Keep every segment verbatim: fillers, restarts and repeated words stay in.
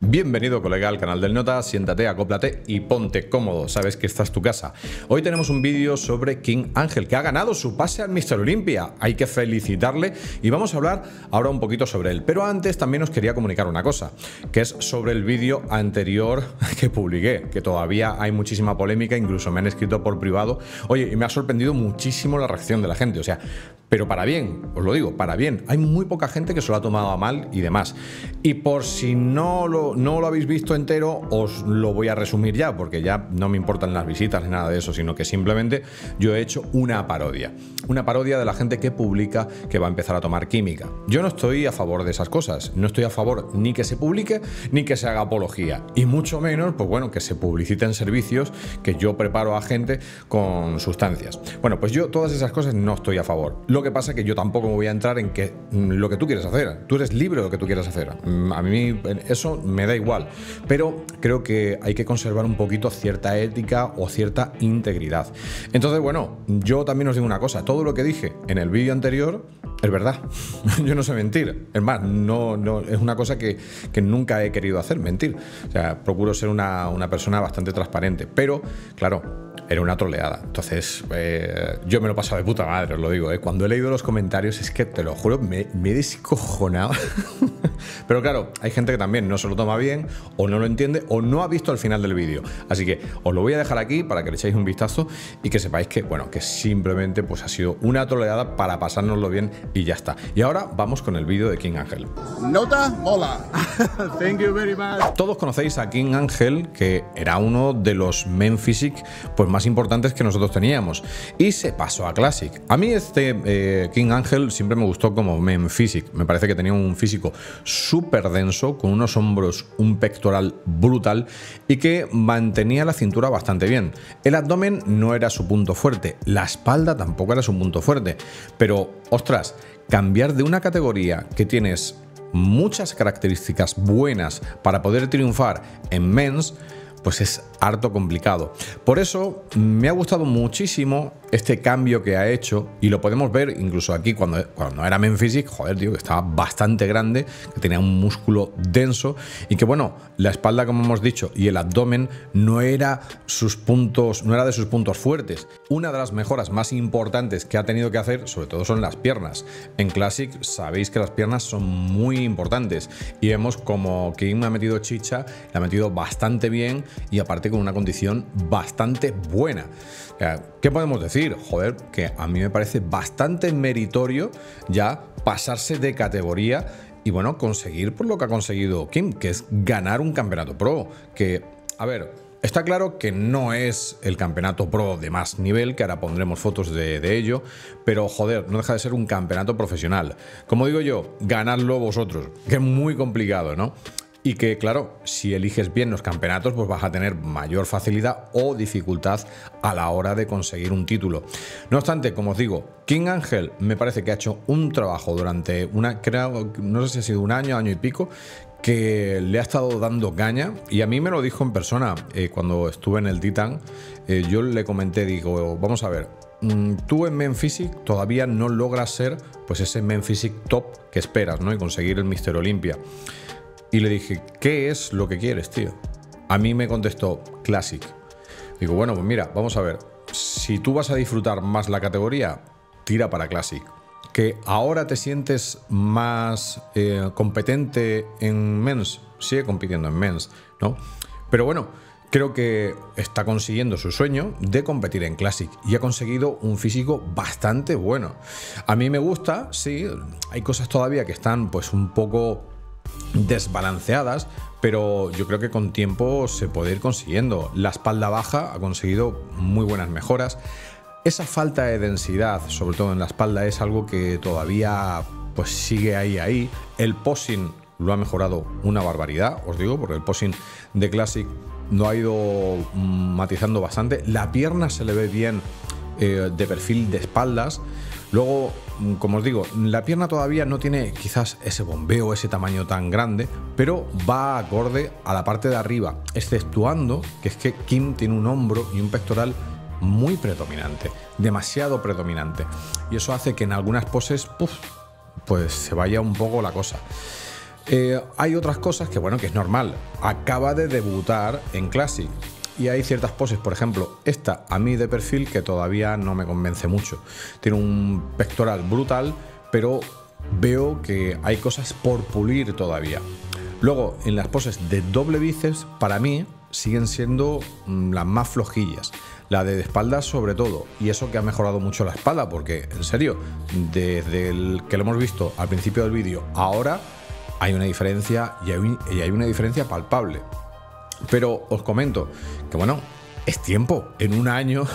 Bienvenido, colega, al canal del Nota. Siéntate, acóplate y ponte cómodo. Sabes que esta es tu casa. Hoy tenemos un vídeo sobre Kim Ángel, que ha ganado su pase al míster Olympia. Hay que felicitarle y vamos a hablar ahora un poquito sobre él. Pero antes también os quería comunicar una cosa, que es sobre el vídeo anterior que publiqué, que todavía hay muchísima polémica. Incluso me han escrito por privado. Oye, y me ha sorprendido muchísimo la reacción de la gente. O sea, pero para bien, os lo digo, para bien. Hay muy poca gente que se lo ha tomado a mal y demás. Y por si no lo no lo habéis visto entero, os lo voy a resumir ya, porque ya no me importan las visitas ni nada de eso, sino que simplemente yo he hecho una parodia. Una parodia de la gente que publica que va a empezar a tomar química. Yo no estoy a favor de esas cosas. No estoy a favor ni que se publique ni que se haga apología. Y mucho menos, pues bueno, que se publiciten servicios que yo preparo a gente con sustancias. Bueno, pues yo todas esas cosas no estoy a favor. Lo que pasa es que yo tampoco me voy a entrar en que lo que tú quieres hacer. Tú eres libre de lo que tú quieras hacer. A mí eso me Me da igual, pero creo que hay que conservar un poquito cierta ética o cierta integridad. Entonces, bueno, yo también os digo una cosa, todo lo que dije en el vídeo anterior es verdad. Yo no sé mentir. Es más, no, no, es una cosa que, que nunca he querido hacer, mentir. O sea, procuro ser una, una persona bastante transparente, pero claro, era una troleada. Entonces, eh, yo me lo he pasado de puta madre, os lo digo, ¿eh? Cuando he leído los comentarios, es que te lo juro, me, me he descojonado. Pero claro, hay gente que también no se lo toma bien, o no lo entiende, o no ha visto al final del vídeo. Así que os lo voy a dejar aquí para que le echéis un vistazo y que sepáis que, bueno, que simplemente pues ha sido una troleada para pasárnoslo bien y ya está. Y ahora vamos con el vídeo de Kim Ángel. Nota mola. Thank you very much. Todos conocéis a Kim Ángel, que era uno de los men physique pues más importantes que nosotros teníamos, y se pasó a Classic. A mí este eh, Kim Ángel siempre me gustó como men physique. Me parece que tenía un físico súper denso, con unos hombros, un pectoral brutal, y que mantenía la cintura bastante bien. El abdomen no era su punto fuerte, la espalda tampoco era su punto fuerte, pero ostras, cambiar de una categoría que tienes muchas características buenas para poder triunfar en men's, pues es harto complicado. Por eso me ha gustado muchísimo este cambio que ha hecho, y lo podemos ver incluso aquí cuando, cuando era men physique, joder, tío, que estaba bastante grande, que tenía un músculo denso y que, bueno, la espalda, como hemos dicho, y el abdomen no era sus puntos, no era de sus puntos fuertes. Una de las mejoras más importantes que ha tenido que hacer, sobre todo, son las piernas. En Classic sabéis que las piernas son muy importantes y vemos como Kim ha metido chicha, la ha metido bastante bien. Y aparte con una condición bastante buena. ¿Qué podemos decir? Joder, que a mí me parece bastante meritorio ya pasarse de categoría y, bueno, conseguir por lo que ha conseguido Kim, que es ganar un campeonato pro. Que, a ver, está claro que no es el campeonato pro de más nivel, que ahora pondremos fotos de, de ello, pero joder, no deja de ser un campeonato profesional. Como digo yo, ganadlo vosotros, que es muy complicado, ¿no? Y que, claro, si eliges bien los campeonatos, pues vas a tener mayor facilidad o dificultad a la hora de conseguir un título. No obstante, como os digo, Kim Ángel me parece que ha hecho un trabajo durante una, creo, no sé si ha sido un año, año y pico, que le ha estado dando caña. Y a mí me lo dijo en persona eh, cuando estuve en el Titan. Eh, yo le comenté, digo, vamos a ver, tú en men physique todavía no logras ser pues ese men physique top que esperas, ¿no? Y conseguir el míster Olympia. Y le dije, ¿qué es lo que quieres, tío? A mí me contestó, Classic. Digo, bueno, pues mira, vamos a ver. Si tú vas a disfrutar más la categoría, tira para Classic. Que ahora te sientes más eh, competente en men's, sigue compitiendo en men's, ¿no? Pero bueno, creo que está consiguiendo su sueño de competir en Classic y ha conseguido un físico bastante bueno. A mí me gusta, sí, hay cosas todavía que están pues un poco desbalanceadas, pero yo creo que con tiempo se puede ir consiguiendo. La espalda baja ha conseguido muy buenas mejoras. Esa falta de densidad, sobre todo en la espalda, es algo que todavía pues sigue ahí ahí. El posing lo ha mejorado una barbaridad, os digo, porque el posing de Classic lo ha ido matizando bastante. La pierna se le ve bien eh, de perfil de espaldas. Luego, como os digo, la pierna todavía no tiene quizás ese bombeo, ese tamaño tan grande, pero va acorde a la parte de arriba, exceptuando que es que Kim tiene un hombro y un pectoral muy predominante, demasiado predominante. Y eso hace que en algunas poses, puff, pues se vaya un poco la cosa. Eh, hay otras cosas que, bueno, que es normal. Acaba de debutar en Classic y hay ciertas poses, por ejemplo, esta a mí de perfil que todavía no me convence mucho. Tiene un pectoral brutal, pero veo que hay cosas por pulir todavía. Luego, en las poses de doble bíceps, para mí siguen siendo las más flojillas. La de espalda sobre todo, y eso que ha mejorado mucho la espalda, porque en serio, desde el que lo hemos visto al principio del vídeo, ahora hay una diferencia y hay, y hay una diferencia palpable. Pero os comento que bueno, es tiempo, en un año,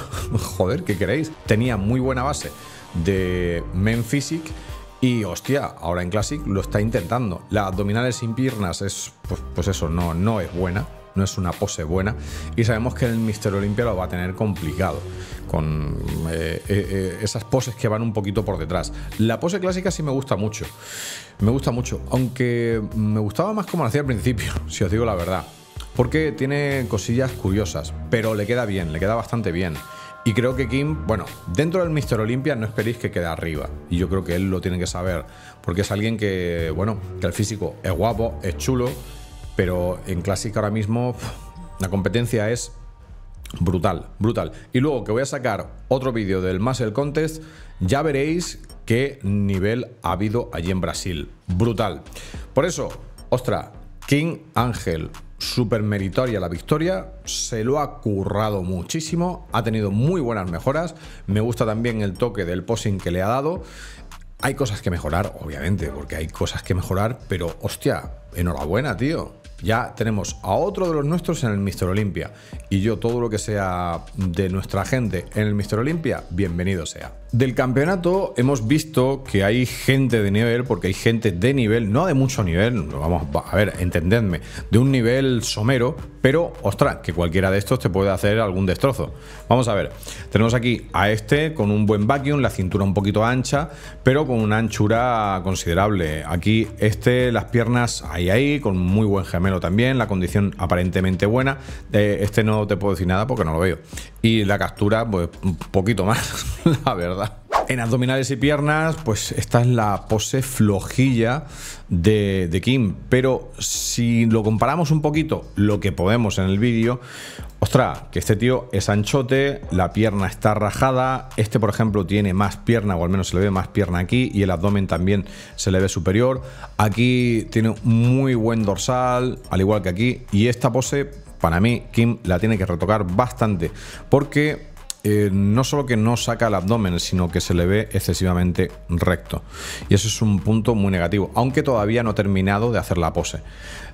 joder, ¿qué queréis? Tenía muy buena base de Men Physique y hostia, ahora en Classic lo está intentando. La abdominales sin piernas es, pues, pues eso, no, no es buena. No es una pose buena y sabemos que el míster Olympia lo va a tener complicado con eh, eh, esas poses que van un poquito por detrás. La pose clásica sí me gusta mucho, me gusta mucho, aunque me gustaba más como la hacía al principio, si os digo la verdad, porque tiene cosillas curiosas, pero le queda bien, le queda bastante bien. Y creo que Kim, bueno, dentro del míster Olympia no esperéis que quede arriba. Y yo creo que él lo tiene que saber, porque es alguien que, bueno, que el físico es guapo, es chulo, pero en Classic ahora mismo la competencia es brutal, brutal. Y luego que voy a sacar otro vídeo del Muscle Contest, ya veréis qué nivel ha habido allí en Brasil. Brutal. Por eso, ostra, Kim Ángel, súper meritoria la victoria, se lo ha currado muchísimo, ha tenido muy buenas mejoras, me gusta también el toque del posing que le ha dado. Hay cosas que mejorar, obviamente, porque hay cosas que mejorar, pero hostia, enhorabuena, tío. Ya tenemos a otro de los nuestros en el míster Olympia. Y yo, todo lo que sea de nuestra gente en el míster Olympia, bienvenido sea. Del campeonato hemos visto que hay gente de nivel, porque hay gente de nivel, no de mucho nivel, vamos a ver, entendedme, de un nivel somero, pero ostras, que cualquiera de estos te puede hacer algún destrozo. Vamos a ver, tenemos aquí a este con un buen vacuum, la cintura un poquito ancha, pero con una anchura considerable. Aquí este, las piernas ahí, ahí, con muy buen gemelo también, la condición aparentemente buena. Eh, este no te puedo decir nada porque no lo veo. Y la captura, pues un poquito más, la verdad. En abdominales y piernas, pues esta es la pose flojilla de, de Kim. Pero si lo comparamos un poquito, lo que podemos en el vídeo, ostras, que este tío es anchote, la pierna está rajada. Este, por ejemplo, tiene más pierna, o al menos se le ve más pierna aquí, y el abdomen también se le ve superior. Aquí tiene muy buen dorsal, al igual que aquí. Y esta pose, para mí, Kim la tiene que retocar bastante, porque Eh, no solo que no saca el abdomen, sino que se le ve excesivamente recto, y eso es un punto muy negativo, aunque todavía no ha terminado de hacer la pose,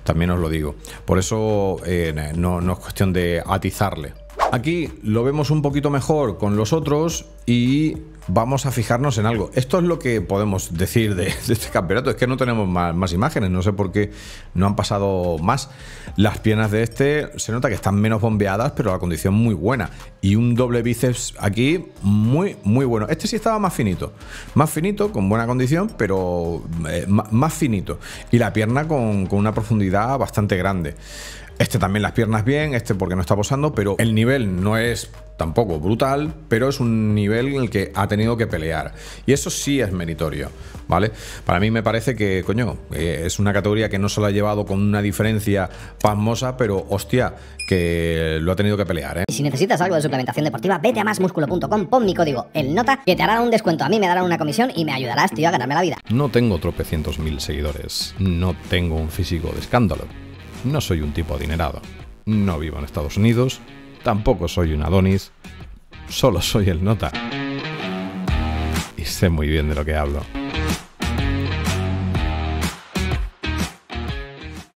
también os lo digo. Por eso eh, no, no es cuestión de atizarle. Aquí lo vemos un poquito mejor con los otros y vamos a fijarnos en algo. Esto es lo que podemos decir de, de este campeonato, es que no tenemos más, más imágenes, no sé por qué no han pasado más. Las piernas de este se nota que están menos bombeadas, pero la condición muy buena, y un doble bíceps aquí muy muy bueno. Este sí estaba más finito, más finito, con buena condición, pero eh, más finito, y la pierna con, con una profundidad bastante grande. Este también las piernas bien, este porque no está posando, pero el nivel no es tampoco brutal, pero es un nivel en el que ha tenido que pelear, y eso sí es meritorio, ¿vale? Para mí me parece que, coño, eh, es una categoría que no se la ha llevado con una diferencia pasmosa, pero hostia, que lo ha tenido que pelear, ¿eh? Y si necesitas algo de suplementación deportiva, vete a masmusculo punto com, pon mi código El Nota, que te hará un descuento, a mí me darán una comisión y me ayudarás, tío, a ganarme la vida. No tengo tropecientos mil seguidores, no tengo un físico de escándalo, no soy un tipo adinerado, no vivo en Estados Unidos, tampoco soy un Adonis, solo soy El Nota. Y sé muy bien de lo que hablo.